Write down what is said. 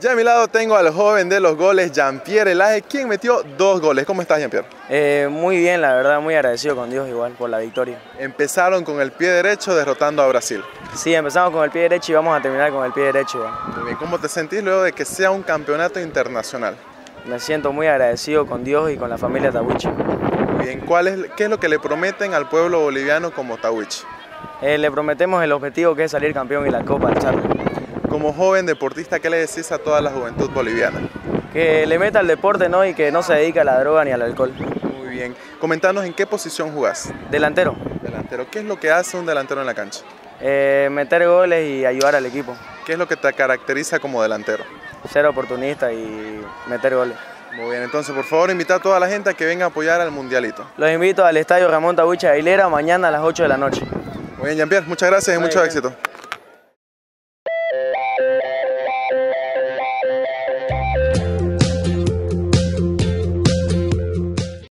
Ya a mi lado tengo al joven de los goles, Jean-Pierre Laje, quien metió 2 goles. ¿Cómo estás, Jean-Pierre? Muy bien, la verdad, muy agradecido con Dios igual por la victoria. Empezaron con el pie derecho derrotando a Brasil. Sí, empezamos con el pie derecho y vamos a terminar con el pie derecho igual. ¿Cómo te sentís luego de que sea un campeonato internacional? Me siento muy agradecido con Dios y con la familia Tahuichi. Bien, ¿qué es lo que le prometen al pueblo boliviano como Tahuichi? Le prometemos el objetivo que es salir campeón y la Copa del Charly. Como joven deportista, ¿qué le decís a toda la juventud boliviana? Que le meta al deporte, ¿no? Y que no se dedique a la droga ni al alcohol. Muy bien. Comentanos, ¿en qué posición jugás? Delantero. Delantero. ¿Qué es lo que hace un delantero en la cancha? Meter goles y ayudar al equipo. ¿Qué es lo que te caracteriza como delantero? Ser oportunista y meter goles. Muy bien, entonces por favor invita a toda la gente a que venga a apoyar al Mundialito. Los invito al estadio Ramón Tahuichi Aguilera mañana a las 8 de la noche. Muy bien, Jean-Pierre, muchas gracias y mucho éxito.